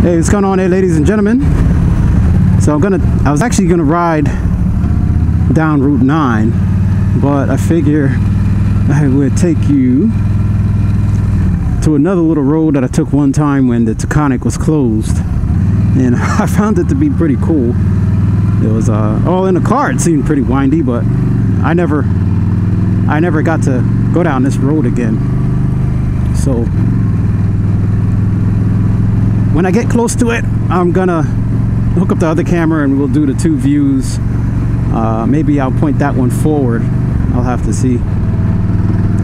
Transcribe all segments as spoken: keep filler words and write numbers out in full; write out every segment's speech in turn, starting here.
Hey, what's going on here, ladies and gentlemen? So I'm gonna, I was actually gonna ride down Route nine, but I figure I would take you to another little road that I took one time when the Taconic was closed, and I found it to be pretty cool. It was uh, all in the car. It seemed pretty windy, but I never, I never got to go down this road again. So when I get close to it, I'm gonna hook up the other camera and we'll do the two views. Uh, maybe I'll point that one forward. I'll have to see.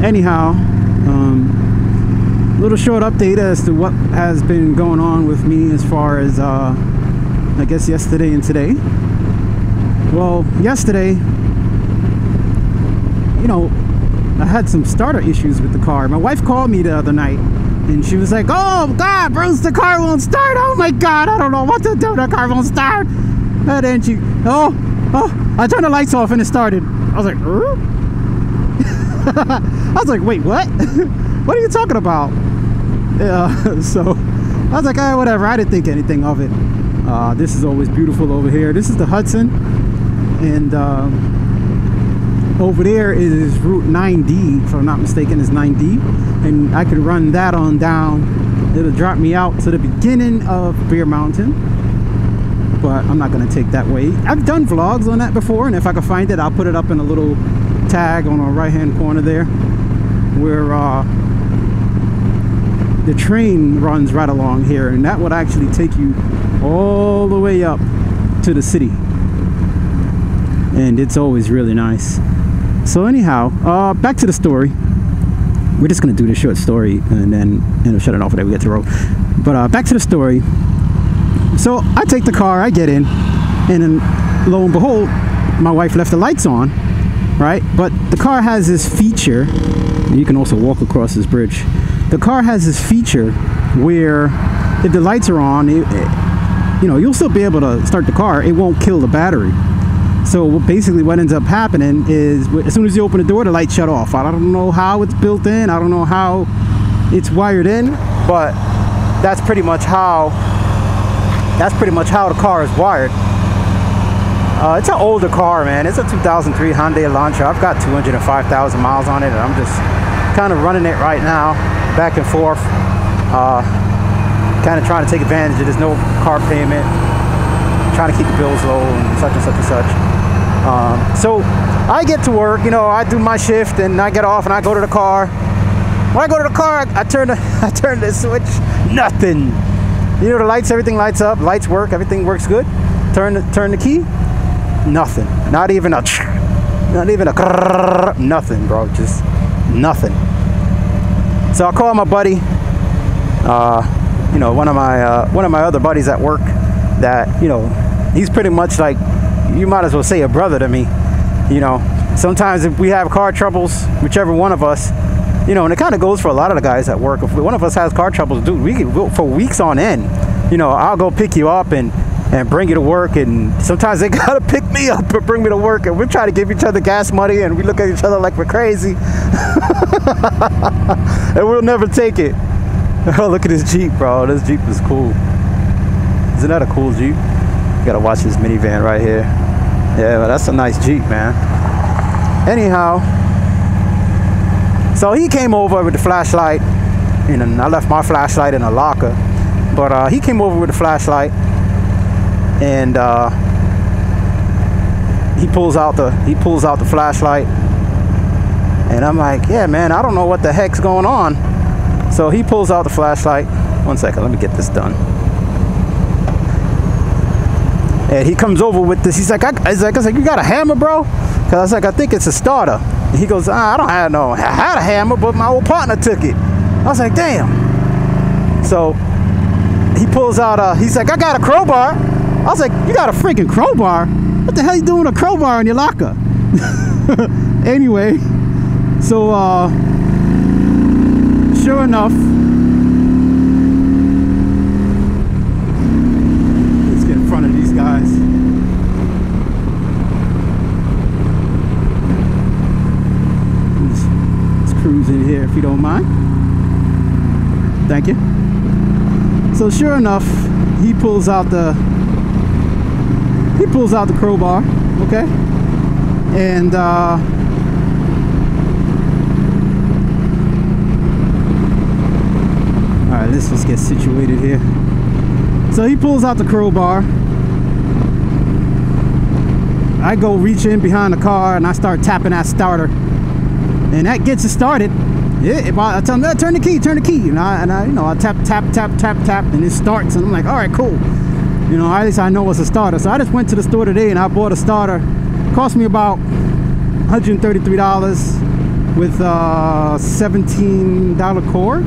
Anyhow, um, little short update as to what has been going on with me as far as uh, I guess yesterday and today. Well, yesterday, you know, I had some starter issues with the car. My wife called me the other night, and she was like, "Oh God, Bruce, the car won't start. Oh my God, I don't know what to do. The car won't start." And then she, oh, oh, I turned the lights off and it started. I was like, er? I was like, wait, what? What are you talking about? Yeah, so I was like, ah, whatever. I didn't think anything of it. Uh, this is always beautiful over here. This is the Hudson, and um, over there is Route nine D, if I'm not mistaken, is nine D, and I could run that on down. It'll drop me out to the beginning of Bear Mountain, but I'm not gonna take that way. I've done vlogs on that before, and if I can find it, I'll put it up in a little tag on our right-hand corner there, where uh, the train runs right along here, and that would actually take you all the way up to the city, and it's always really nice. So anyhow, uh, back to the story. We're just gonna do this short story and then you know, shut it off whenever we get to the road. But uh, back to the story. So I take the car, I get in, and then lo and behold, my wife left the lights on, right? But the car has this feature, and you can also walk across this bridge. The car has this feature where if the lights are on, it, it, you know, you'll still be able to start the car. It won't kill the battery. So basically what ends up happening is as soon as you open the door, the lights shut off. I don't know how it's built in. I don't know how it's wired in, but that's pretty much how, that's pretty much how the car is wired. Uh, it's an older car, man. It's a two thousand three Hyundai Elantra. I've got two hundred five thousand miles on it, and I'm just kind of running it right now, back and forth. Uh, kind of trying to take advantage of there's no car payment, trying to keep the bills low and such and such and such. Um, so I get to work, you know, I do my shift and I get off and I go to the car. When I go to the car, I, I turn the, I turn the switch, nothing. You know, the lights, everything lights up, lights work, everything works good. Turn the, turn the key, nothing. Not even a, not even a, nothing, bro, just nothing. So I call my buddy. Uh, You know, one of my uh, one of my other buddies at work, that you know, he's pretty much like, you might as well say a brother to me. You know, sometimes if we have car troubles, whichever one of us, you know, and it kind of goes for a lot of the guys at work. If one of us has car troubles, dude, we can go for weeks on end. You know, I'll go pick you up and and bring you to work, and sometimes they gotta pick me up and bring me to work, and we try to give each other gas money, and we look at each other like we're crazy, and we'll never take it. Oh, look at this Jeep, bro. This Jeep is cool. Isn't that a cool Jeep? Gotta watch this minivan right here. Yeah, well, that's a nice Jeep, man. Anyhow, so he came over with the flashlight, and then I left my flashlight in a locker. But uh, he came over with the flashlight, and uh, he pulls out the he pulls out the flashlight, and I'm like, yeah, man, I don't know what the heck's going on. So he pulls out the flashlight. One second, let me get this done. And he comes over with this. He's like, I, he's like, I was like, you got a hammer, bro? Because I was like, I think it's a starter. And he goes, ah, I don't have no. I had a hammer, but my old partner took it. I was like, damn. So he pulls out. A, he's like, I got a crowbar. I was like, you got a freaking crowbar? What the hell you doing a crowbar in your locker? Anyway, so. Uh, Sure enough, let's get in front of these guys. Let's, let's cruise in here if you don't mind. Thank you. So sure enough, he pulls out the he pulls out the crowbar, okay, and uh, all right, let's just get situated here. So he pulls out the crowbar. I go reach in behind the car and I start tapping that starter, and that gets it started. Yeah, if I, I tell him, no, turn the key, turn the key, and I, and I, you know, I tap, tap, tap, tap, tap, and it starts, and I'm like, all right, cool. You know, at least I know it's a starter. So I just went to the store today and I bought a starter. It cost me about one hundred thirty-three dollars with a seventeen dollar cord.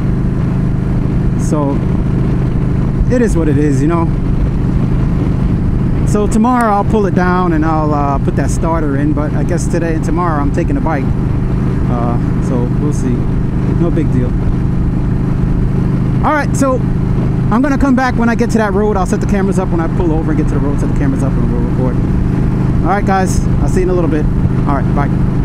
So it is what it is, you know. So tomorrow I'll pull it down and I'll uh, put that starter in. But I guess today and tomorrow I'm taking a bike. Uh, so we'll see. No big deal. All right, so I'm gonna come back when I get to that road. I'll set the cameras up when I pull over and get to the road. Set the cameras up and we'll record. All right, guys. I'll see you in a little bit. All right, bye.